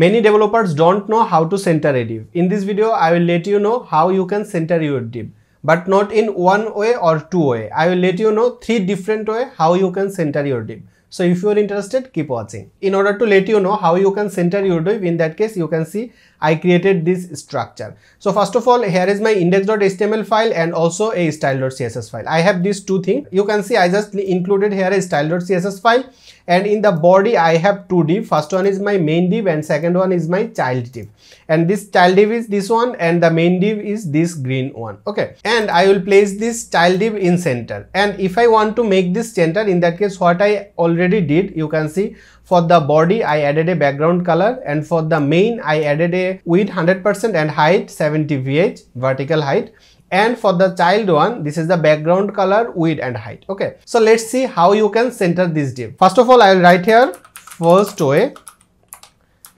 Many developers don't know how to center a div. In this video, I will let you know how you can center your div, but not in one way or two way. I will let you know three different way how you can center your div. So if you are interested, keep watching. In order to let you know how you can center your div, in that case, you can see I created this structure. So first of all, here is my index.html file and also a style.css file. I have these two things. You can see I just included here a style.css file, and in the body I have two div. First one is my main div and second one is my child div. And this child div is this one and the main div is this green one. Okay. And I will place this child div in center. And if I want to make this center, in that case, what I already did, you can see for the body I added a background color, and for the main I added a width 100% and height 70 VH vertical height. And for the child one, this is the background color, width and height. Okay, so let's see how you can center this div. First of all, I will write here first way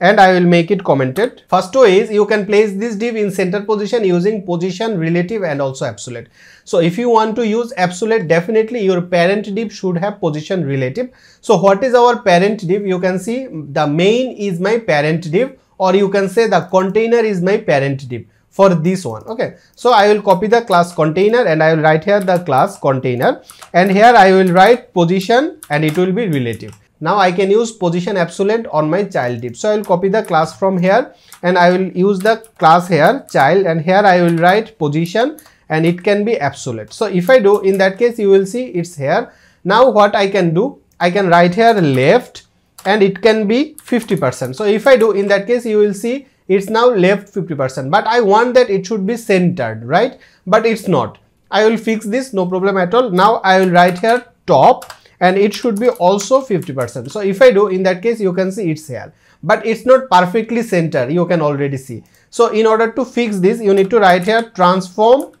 and I will make it commented. First way is you can place this div in center position using position, relative and also absolute. So if you want to use absolute, definitely your parent div should have position relative. So what is our parent div? You can see the main is my parent div, or you can say the container is my parent div for this one. Okay, so I will copy the class container and I will write here the class container, and here I will write position and it will be relative. Now I can use position absolute on my child div. So I will copy the class from here and I will use the class here child, and here I will write position and it can be absolute. So if I do, in that case you will see it's here. Now what I can do, I can write here left and it can be 50%. So if I do, in that case you will see it's now left 50%, but I want that it should be centered, right? But it's not. I will fix this, no problem at all. Now I will write here top and it should be also 50%. So if I do, in that case you can see it's here, but it's not perfectly centered, you can already see. So in order to fix this, you need to write here transform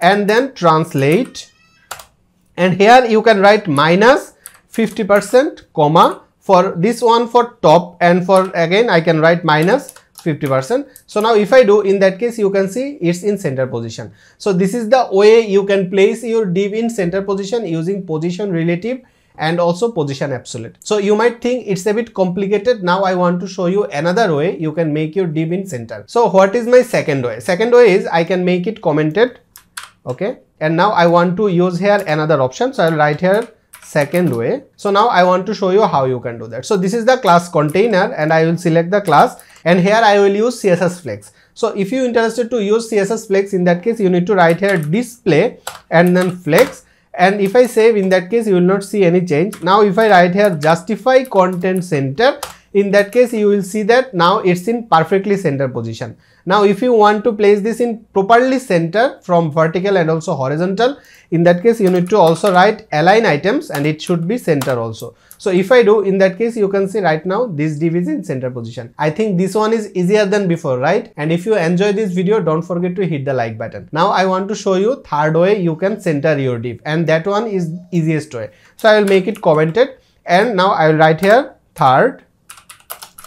and then translate, and here you can write minus 50% comma for this one for top, and for again I can write minus 50%. So now if I do, in that case you can see it's in center position. So this is the way you can place your div in center position using position relative and also position absolute. So you might think it's a bit complicated. Now I want to show you another way you can make your div in center. So what is my second way? Second way is I can make it commented. Okay, and now I want to use here another option. So I'll write here second way. So now I want to show you how you can do that. So this is the class container and I will select the class, and here I will use CSS flex. So if you are interested to use CSS flex, in that case you need to write here display and then flex, and if I save, in that case you will not see any change. Now if I write here justify content center, in that case you will see that now it's in perfectly center position. Now if you want to place this in properly center from vertical and also horizontal, in that case you need to also write align items and it should be center also. So if I do, in that case you can see right now this div is in center position. I think this one is easier than before, right? And if you enjoy this video, don't forget to hit the like button. Now I want to show you third way you can center your div, and that one is easiest way. So I will make it commented, and now I will write here third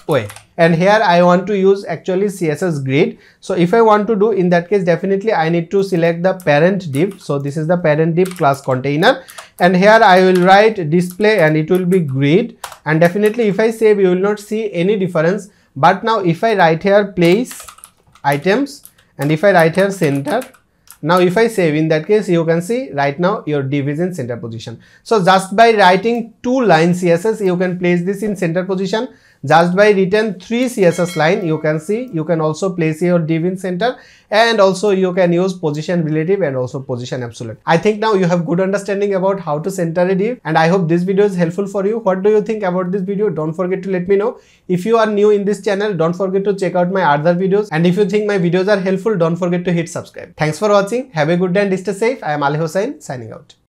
way. And here I want to use actually CSS grid. So if I want to do, in that case definitely I need to select the parent div. So this is the parent div class container, and here I will write display and it will be grid, and definitely if I save you will not see any difference. But now if I write here place items and if I write here center, now if I save, in that case you can see right now your div is in center position. So just by writing two line CSS you can place this in center position. Just by written three CSS line you can see you can also place your div in center, and also you can use position relative and also position absolute. I think now you have good understanding about how to center a div, and I hope this video is helpful for you. What do you think about this video? Don't forget to let me know. If you are new in this channel, don't forget to check out my other videos, and if you think my videos are helpful, don't forget to hit subscribe. Thanks for watching. Have a good day and stay safe. I am Ali Hossain signing out.